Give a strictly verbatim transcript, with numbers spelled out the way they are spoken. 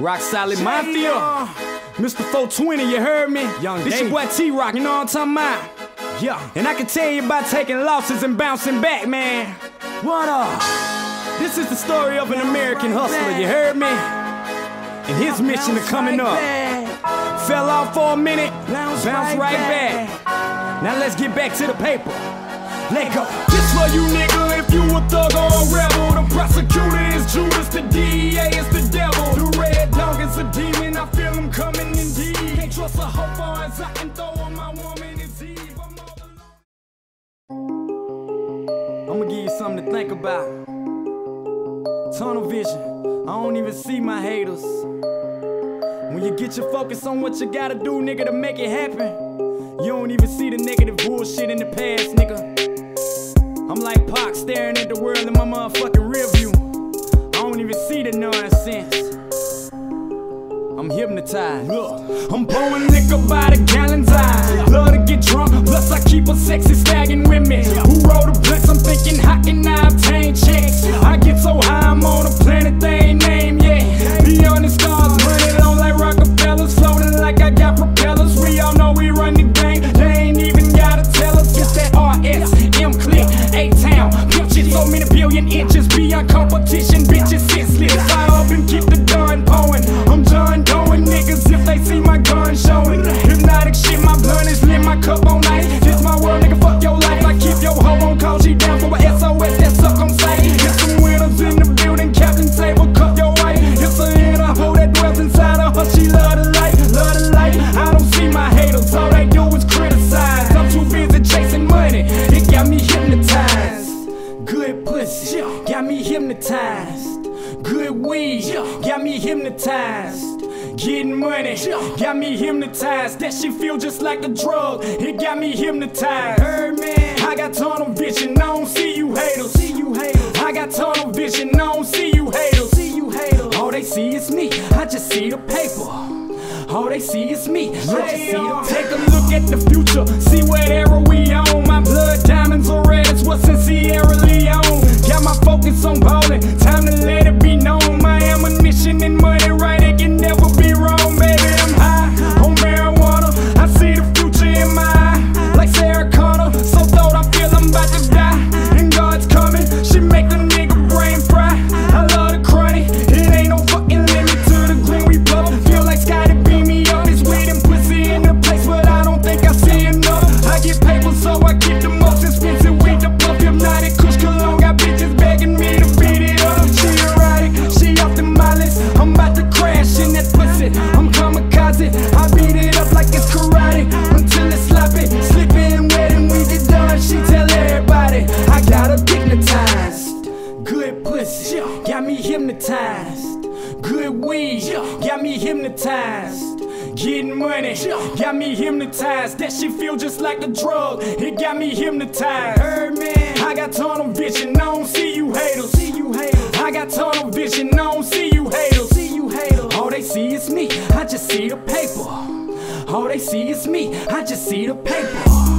Rock Solid Mafia, Mister four twenty, you heard me? Young this your boy T-Rock, you know what I'm talking about? Yeah. And I can tell you about taking losses and bouncing back, man. What up? This is the story of an American hustler, you heard me? And his mission to coming up. Fell off for a minute, bounce right back. Now let's get back to the paper. Let go. This for you, nigga, if you a thug or a rebel. The prosecutor is Judas, the D E A is the devil. The red dog is a demon, I feel him coming indeed. Can't trust a hoe far as I can throw on my woman is Eve. I'm all alone. I'ma give you something to think about. Tunnel vision, I don't even see my haters. When you get your focus on what you gotta do, nigga, to make it happen, you don't even see the negative bullshit in the past, nigga. I'm like Pac staring at the world in my motherfucking rear view. I don't even see the nonsense. I'm hypnotized. Look, I'm blowing liquor by the gallon's eyes. Love to get drunk, plus I keep a sexy stagging with me. Who wrote a blitz? I'm thinking, how can I obtain checks? I get so high, I'm on a planet they ain't named yet. Beyond the stars, running on like Rockefellers, floating like I got propellers. We all know we run the game. Inches beyond competition, bitches senseless. Fire up and keep the gun pulling. I'm John Doeing, niggas if they see my gun showing. Hypnotic shit, my blood is lit, my cup on ice. This my world, nigga, fuck your life. I keep your hoe on call, she down for a S O S, that's up, I'm safe. Hit some winners in the building, Captain Sable, cup your wife. It's a hit, a hoe that dwells inside of her, she love the light, love the light. I don't see my haters, all they do is criticize. I'm too busy chasing money, it got me hypnotized. Good pussy, got me hypnotized. Good weed, got me hypnotized. Getting money, got me hypnotized. That shit feel just like a drug, it got me hypnotized. Heard me? I got tunnel vision, I don't see you haters. I got tunnel vision, I don't see you haters. All they see is me, I just see the paper. All they see is me, I just see the paper. Take a look at the future, see what era we on. My blood diamonds are reds, what's in Sierra Leone? Got my focus on ballin', time to let it be known. My ammunition and money right, it can never be wrong. Baby, I'm high on marijuana, I see the future in my eye. Like Sarah Connor, so thought I feel I'm about to die. And God's coming, she make a nigga brain fry. I love the chronic, it ain't no fucking limit to the green we blow. Feel like Scotty beat me up, this weed and pussy in the place, but I don't think I see enough. I get paper, so I keep the most expensive weed to puff. Hypnotic, Kush Cologne, got bitches begging me to beat it up. She erotic, she off the mileage, I'm about to crash in that pussy. I'm kamikaze, I beat it up like it's karate until it's sloppy, slipping and wet and we get done. She tell everybody I got her hypnotized. Good pussy, got me hypnotized. Good weed, got me hypnotized. Getting money, got me hypnotized. That shit feel just like a drug, it got me hypnotized. Heard me? I got tunnel vision, I don't see you haters. I got tunnel vision, I don't see you haters. All they see is me, I just see the paper. All they see is me, I just see the paper.